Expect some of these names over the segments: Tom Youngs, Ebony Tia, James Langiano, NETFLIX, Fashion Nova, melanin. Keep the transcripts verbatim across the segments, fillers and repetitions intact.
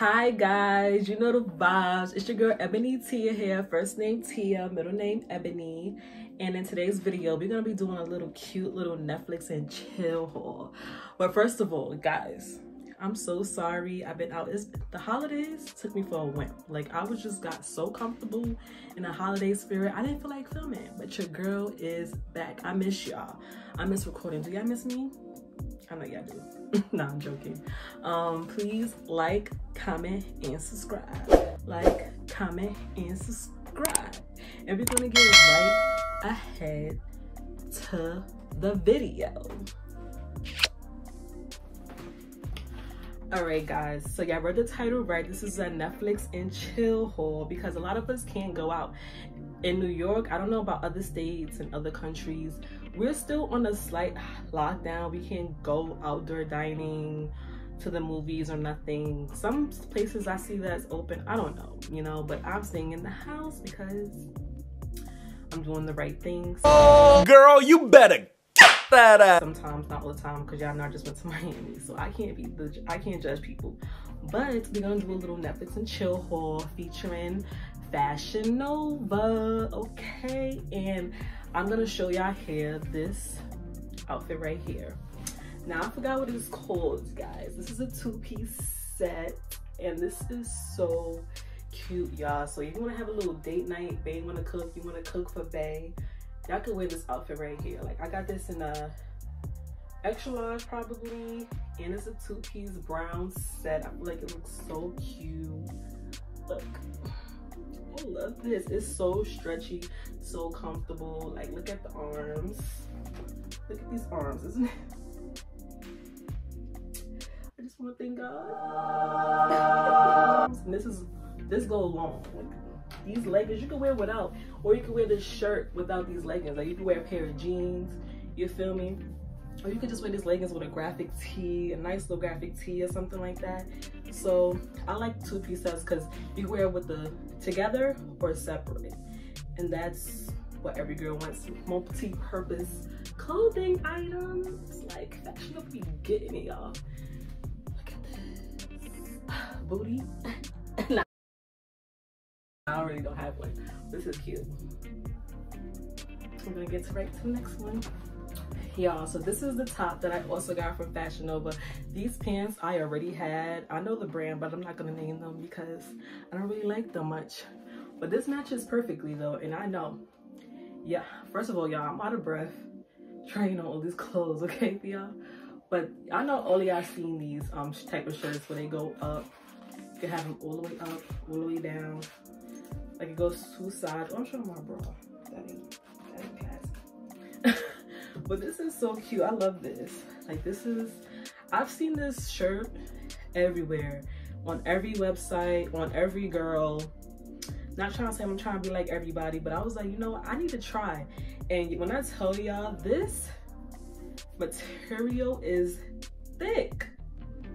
Hi guys, you know the vibes. It's your girl Ebony Tia here, first name Tia, middle name Ebony, and in today's video we're gonna be doing a little cute little Netflix and chill haul. But first of all guys, I'm so sorry. I've been out. It's, the holidays took me for a whim. Like, I was just got so comfortable in a holiday spirit. I didn't feel like filming, but your girl is back. I miss y'all. I miss recording. Do y'all miss me? I know y'all do. Nah, I'm joking. Um, please like, comment, and subscribe. Like, comment, and subscribe. And we're gonna get right ahead to the video. All right guys, so y'all read the title right. This is a Netflix and chill haul because a lot of us can't go out. In New York, I don't know about other states and other countries, we're still on a slight lockdown. We can't go outdoor dining, to the movies or nothing. Some places I see that's open, I don't know, you know, but I'm staying in the house because I'm doing the right things. Oh, girl, you better. Sometimes, not all the time, because y'all know I just went to Miami, so I can't be the I can't judge people. But we're gonna do a little Netflix and chill haul featuring Fashion Nova, okay? And I'm gonna show y'all here this outfit right here. Now I forgot what it's called, guys. This is a two-piece set, and this is so cute, y'all. So if you wanna have a little date night, bae wanna cook, you wanna cook for bae, y'all could wear this outfit right here. Like, I got this in a extra large probably, and it's a two-piece brown set. I feel like it looks so cute. Look, I love this. It's so stretchy, so comfortable. Like, look at the arms. Look at these arms, isn't it? I just want to thank God. And this is this go long. These leggings you can wear without, or you can wear this shirt without these leggings. Like, you can wear a pair of jeans, you feel me? Or you can just wear these leggings with a graphic tee, a nice little graphic tee or something like that. So I like two-piece sets because you wear it with the together or separate, and that's what every girl wants. Multi-purpose clothing items, like Fashion Nova be getting it, y'all. Look at this booty. I already don't have one. This is cute. I'm gonna get to right to the next one, y'all. So this is the top that I also got from Fashion Nova. These pants I already had. I know the brand, but I'm not gonna name them because I don't really like them much. But this matches perfectly though, and I know. Yeah. First of all, y'all, I'm out of breath trying on all these clothes, okay, y'all. But I know all y'all seen these um type of shirts where they go up. You can have them all the way up, all the way down. Like, it goes two sides. Oh, I'm showing my bra. That ain't, that ain't classy. But this is so cute. I love this. Like, this is, I've seen this shirt everywhere. On every website, on every girl. Not trying to say I'm trying to be like everybody, but I was like, you know what? I need to try. And when I tell y'all, this material is thick.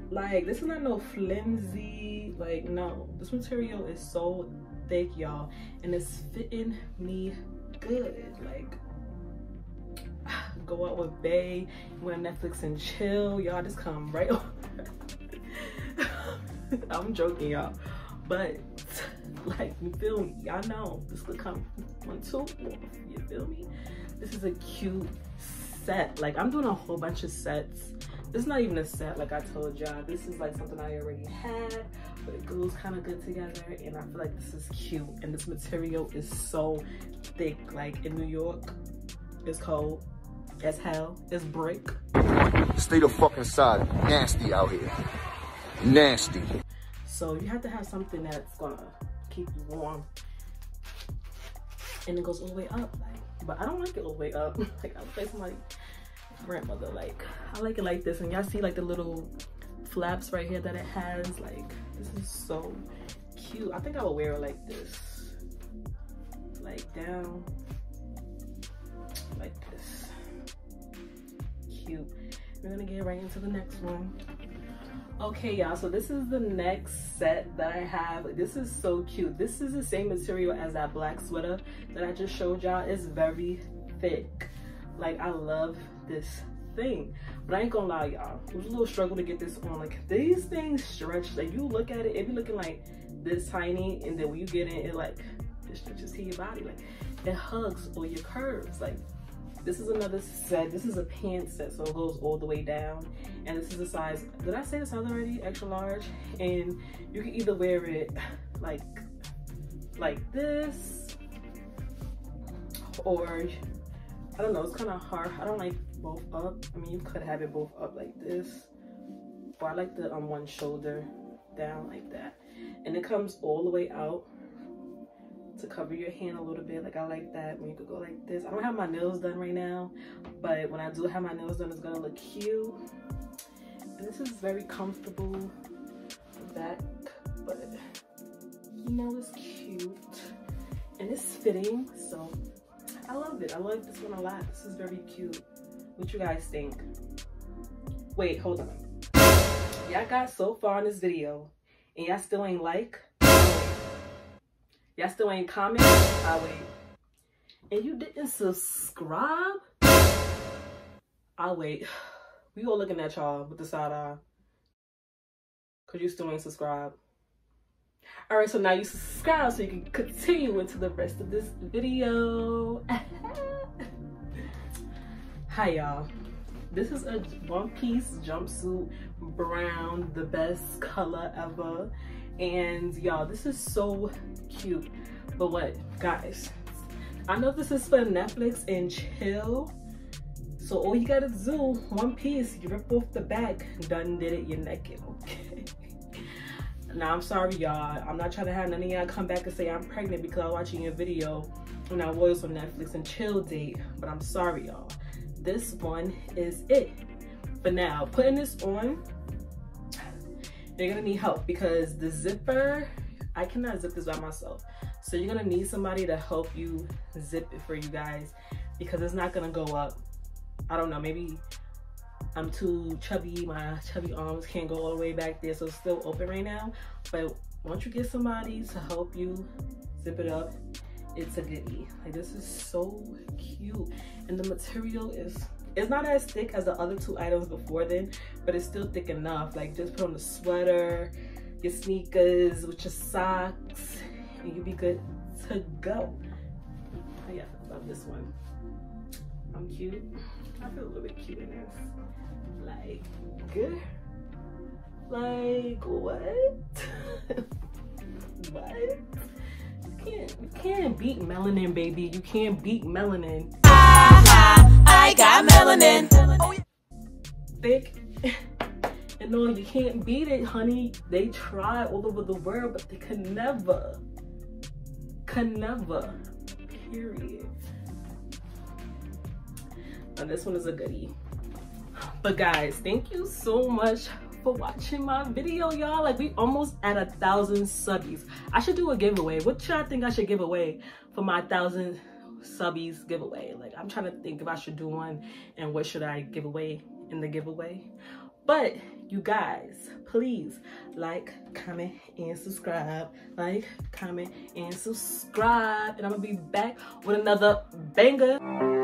Like, this is not no flimsy, like, no. This material is so thick. Thick, y'all, and it's fitting me good. Like, go out with bae, went on Netflix and chill, y'all. Just come right over. I'm joking, y'all, but like, you feel me? Y'all know this could come one, two, you feel me? This is a cute set. Like, I'm doing a whole bunch of sets. This is not even a set, like I told y'all. This is like something I already had, but it goes kind of good together, and I feel like this is cute. And this material is so thick. Like, in New York, it's cold as hell. It's brick. Stay the fuck inside. Nasty out here. Nasty. So you have to have something that's gonna keep you warm. And it goes all the way up. Like, but I don't like it all the way up. Like, I would say somebody grandmother, like, I like it like this. And y'all see like the little flaps right here that it has. Like, this is so cute. I think I will wear it like this, like down like this. Cute. We're gonna get right into the next one, okay, y'all. So this is the next set that I have. This is so cute. This is the same material as that black sweater that I just showed y'all. It's very thick. Like, I love this thing. But I ain't gonna lie, y'all, it was a little struggle to get this on. Like, these things stretch. Like, you look at it, it be looking like this tiny, and then when you get in, it like it stretches to your body. Like, it hugs all your curves. Like, this is another set. This is a pant set, so it goes all the way down. And this is a size, did I say the size already? Extra large. And you can either wear it like like this, or I don't know, it's kind of hard. I don't like both up. I mean, you could have it both up like this, but I like the um, one shoulder down like that. And it comes all the way out to cover your hand a little bit. Like, I like that when you could go like this. I don't have my nails done right now, but when I do have my nails done, it's gonna look cute. And this is very comfortable back, but you know, it's cute and it's fitting, so I love it. I like this one a lot. This is very cute. What you guys think? Wait, hold on. Y'all got so far in this video and y'all still ain't like, y'all still ain't comment, I wait. And you didn't subscribe, I wait. We all looking at y'all with the side eye, cause you still ain't subscribe. All right, so now you subscribe so you can continue into the rest of this video. Hi, y'all. This is a one-piece jumpsuit, brown, the best color ever. And y'all, this is so cute. But what, guys, I know this is for Netflix and chill. So all you gotta do, one piece, you rip off the back, done did it, you're naked, okay? Now, I'm sorry, y'all. I'm not trying to have none of y'all come back and say I'm pregnant because I was watching your video when I was on Netflix and chill date. But I'm sorry, y'all. This one is it. But now, putting this on, you're gonna need help because the zipper, I cannot zip this by myself. So you're gonna need somebody to help you zip it for you guys, because it's not gonna go up. I don't know, maybe I'm too chubby, my chubby arms can't go all the way back there, so it's still open right now. But once you get somebody to help you zip it up, it's a goodie. Like, this is so cute. And the material is, it's not as thick as the other two items before then, but it's still thick enough. Like, just put on the sweater, your sneakers, with your socks, and you'll be good to go. Oh yeah, I love this one. I'm cute. I feel a little bit cute in this. Like, good. Like, what? What? You can't, you can't beat melanin, baby. You can't beat melanin. I, I, I got melanin. Oh, yeah. Thick. And no, you can't beat it, honey. They tried all over the world, but they could never. Could never. Period. And this one is a goodie. But guys, thank you so much for watching my video, y'all. Like, we almost at a thousand subbies. I should do a giveaway. What y'all think I should give away for my thousand subbies giveaway? Like, I'm trying to think if I should do one and what should I give away in the giveaway. But you guys, please like, comment, and subscribe. Like, comment, and subscribe. And I'm gonna be back with another banger.